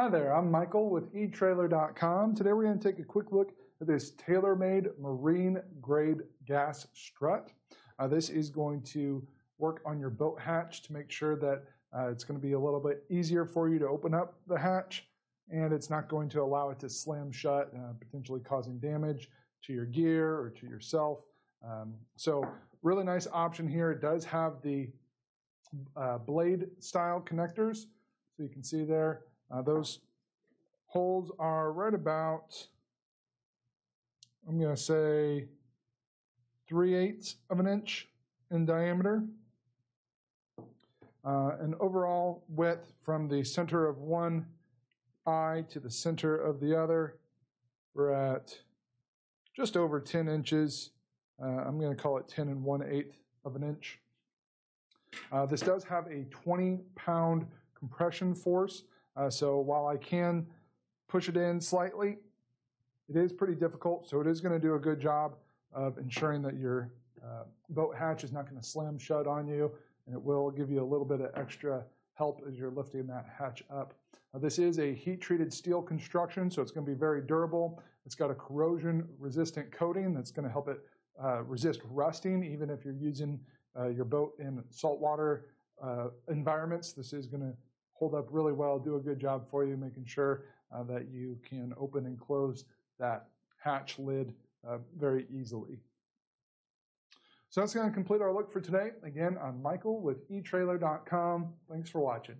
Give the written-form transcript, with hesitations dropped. Hi there, I'm Michael with eTrailer.com. Today we're going to take a quick look at this Taylor Made Marine Grade Gas Strut. This is going to work on your boat hatch to make sure that it's going to be a little bit easier for you to open up the hatch, and it's not going to allow it to slam shut, potentially causing damage to your gear or to yourself. So really nice option here. It does have the blade style connectors, so you can see there. Those holes are right about, I'm going to say, 3/8 of an inch in diameter. An overall width from the center of one eye to the center of the other, we're at just over 10 inches. I'm going to call it 10 1/8 of an inch. This does have a 20-pound compression force. So while I can push it in slightly, it is pretty difficult, so it is going to do a good job of ensuring that your boat hatch is not going to slam shut on you, and it will give you a little bit of extra help as you're lifting that hatch up. This is a heat-treated steel construction, so it's going to be very durable. It's got a corrosion-resistant coating that's going to help it resist rusting, even if you're using your boat in saltwater environments. This is going to hold up really well, do a good job for you, making sure that you can open and close that hatch lid very easily. So that's going to complete our look for today. Again, I'm Michael with eTrailer.com. Thanks for watching.